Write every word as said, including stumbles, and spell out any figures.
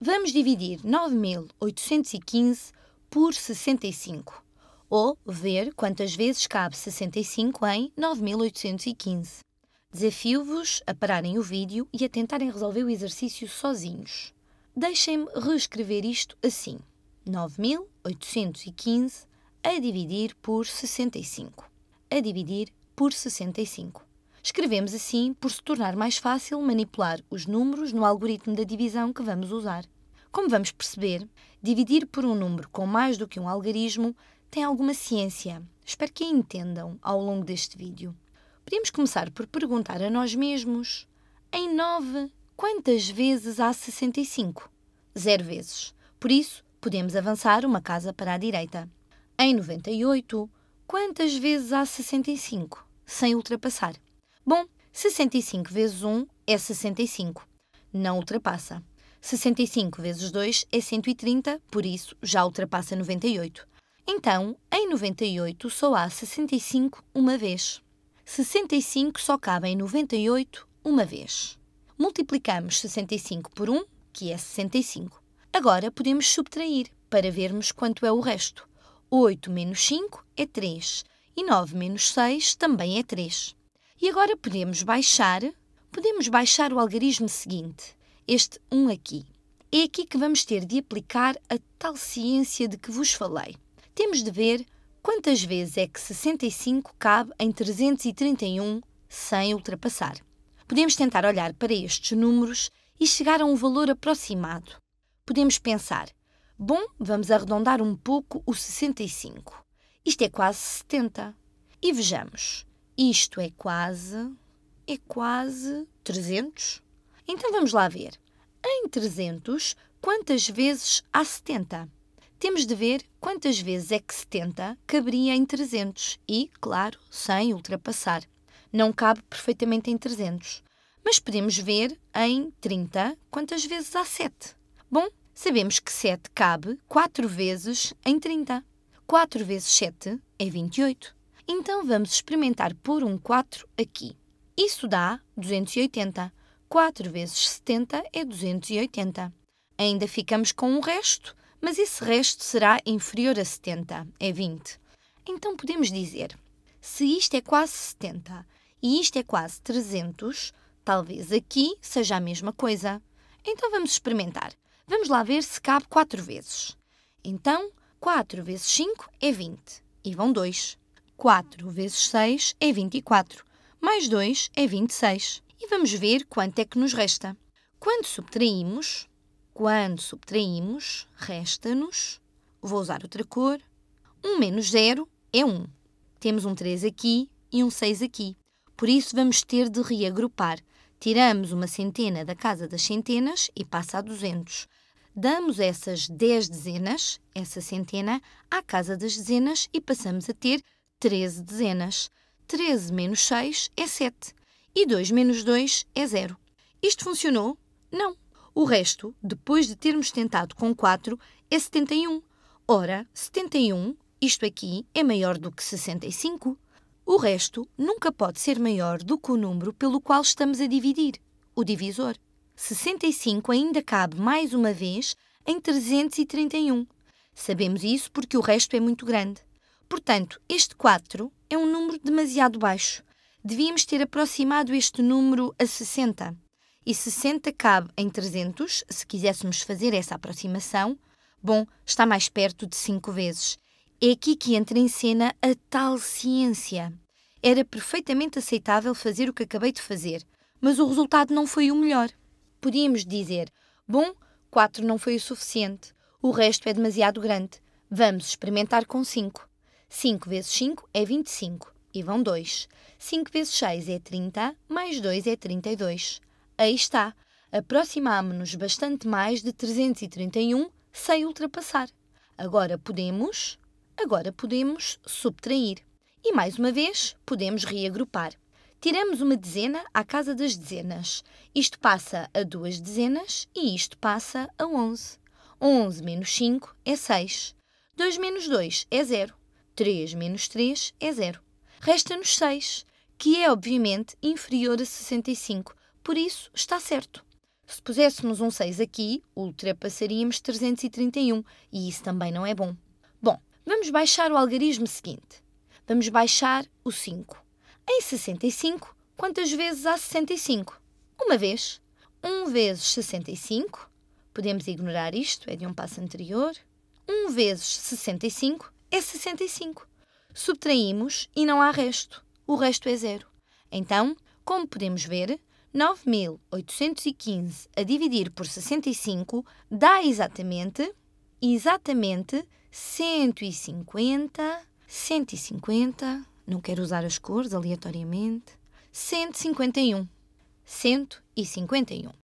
Vamos dividir nove mil oitocentos e quinze por sessenta e cinco, ou ver quantas vezes cabe sessenta e cinco em nove mil oitocentos e quinze. Desafio-vos a pararem o vídeo e a tentarem resolver o exercício sozinhos. Deixem-me reescrever isto assim. nove mil oitocentos e quinze a dividir por sessenta e cinco. A dividir por sessenta e cinco. Escrevemos assim por se tornar mais fácil manipular os números no algoritmo da divisão que vamos usar. Como vamos perceber, dividir por um número com mais do que um algarismo tem alguma ciência. Espero que a entendam ao longo deste vídeo. Podemos começar por perguntar a nós mesmos: em nove, quantas vezes há sessenta e cinco? Zero vezes. Por isso, podemos avançar uma casa para a direita. Em noventa e oito, quantas vezes há sessenta e cinco? Sem ultrapassar. Bom, sessenta e cinco vezes um é sessenta e cinco, não ultrapassa. sessenta e cinco vezes dois é cento e trinta, por isso já ultrapassa noventa e oito. Então, em noventa e oito só há sessenta e cinco uma vez. sessenta e cinco só cabe em noventa e oito uma vez. Multiplicamos sessenta e cinco por um, que é sessenta e cinco. Agora podemos subtrair, para vermos quanto é o resto. oito menos cinco é três, e nove menos seis também é três. E agora podemos baixar, podemos baixar o algarismo seguinte, este um aqui. É aqui que vamos ter de aplicar a tal ciência de que vos falei. Temos de ver quantas vezes é que sessenta e cinco cabe em trezentos e trinta e um sem ultrapassar. Podemos tentar olhar para estes números e chegar a um valor aproximado. Podemos pensar, bom, vamos arredondar um pouco o sessenta e cinco. Isto é quase setenta. E vejamos. Isto é quase, é quase trezentos. Então vamos lá ver. Em trezentos, quantas vezes há setenta? Temos de ver quantas vezes é que setenta caberia em trezentos e, claro, sem ultrapassar. Não cabe perfeitamente em trezentos. Mas podemos ver em trinta quantas vezes há sete. Bom, sabemos que sete cabe quatro vezes em trinta. quatro vezes sete é vinte e oito. Então, vamos experimentar por um quatro aqui. Isso dá duzentos e oitenta. quatro vezes setenta é duzentos e oitenta. Ainda ficamos com um resto, mas esse resto será inferior a setenta, é vinte. Então, podemos dizer, se isto é quase setenta e isto é quase trezentos, talvez aqui seja a mesma coisa. Então, vamos experimentar. Vamos lá ver se cabe quatro vezes. Então, quatro vezes cinco é vinte. E vão dois. quatro vezes seis é vinte e quatro, mais dois é vinte e seis. E vamos ver quanto é que nos resta. Quando subtraímos, quando subtraímos, resta-nos, vou usar outra cor, um menos zero é um. Temos um três aqui e um seis aqui. Por isso, vamos ter de reagrupar. Tiramos uma centena da casa das centenas e passa a duzentos. Damos essas dez dezenas, essa centena, à casa das dezenas e passamos a ter treze dezenas. treze menos seis é sete. E dois menos dois é zero. Isto funcionou? Não. O resto, depois de termos tentado com quatro, é setenta e um. Ora, setenta e um, isto aqui, é maior do que sessenta e cinco. O resto nunca pode ser maior do que o número pelo qual estamos a dividir, o divisor. sessenta e cinco ainda cabe mais uma vez em trezentos e trinta e um. Sabemos isso porque o resto é muito grande. Portanto, este quatro é um número demasiado baixo. Devíamos ter aproximado este número a sessenta. E sessenta cabe em trezentos, se quiséssemos fazer essa aproximação. Bom, está mais perto de cinco vezes. É aqui que entra em cena a tal ciência. Era perfeitamente aceitável fazer o que acabei de fazer, mas o resultado não foi o melhor. Podíamos dizer, bom, quatro não foi o suficiente, o resto é demasiado grande, vamos experimentar com cinco. cinco vezes cinco é vinte e cinco, e vão dois. cinco vezes seis é trinta, mais dois é trinta e dois. Aí está, aproximámo-nos bastante mais de trezentos e trinta e um sem ultrapassar. Agora podemos, agora podemos subtrair. E mais uma vez, podemos reagrupar. Tiramos uma dezena à casa das dezenas. Isto passa a duas dezenas e isto passa a onze. onze menos cinco é seis. dois menos dois é zero. três menos três é zero. Resta-nos seis, que é obviamente inferior a sessenta e cinco, por isso está certo. Se puséssemos um seis aqui, ultrapassaríamos trezentos e trinta e um, e isso também não é bom. Bom, vamos baixar o algarismo seguinte. Vamos baixar o cinco. Em sessenta e cinco, quantas vezes há sessenta e cinco? Uma vez. um vezes sessenta e cinco, podemos ignorar isto, é de um passo anterior. um vezes sessenta e cinco é sessenta e cinco. Subtraímos e não há resto. O resto é zero. Então, como podemos ver, nove mil oitocentos e quinze a dividir por sessenta e cinco dá exatamente, exatamente cento e cinquenta, cento e cinquenta, não quero usar as cores aleatoriamente, cento e cinquenta e um. cento e cinquenta e um.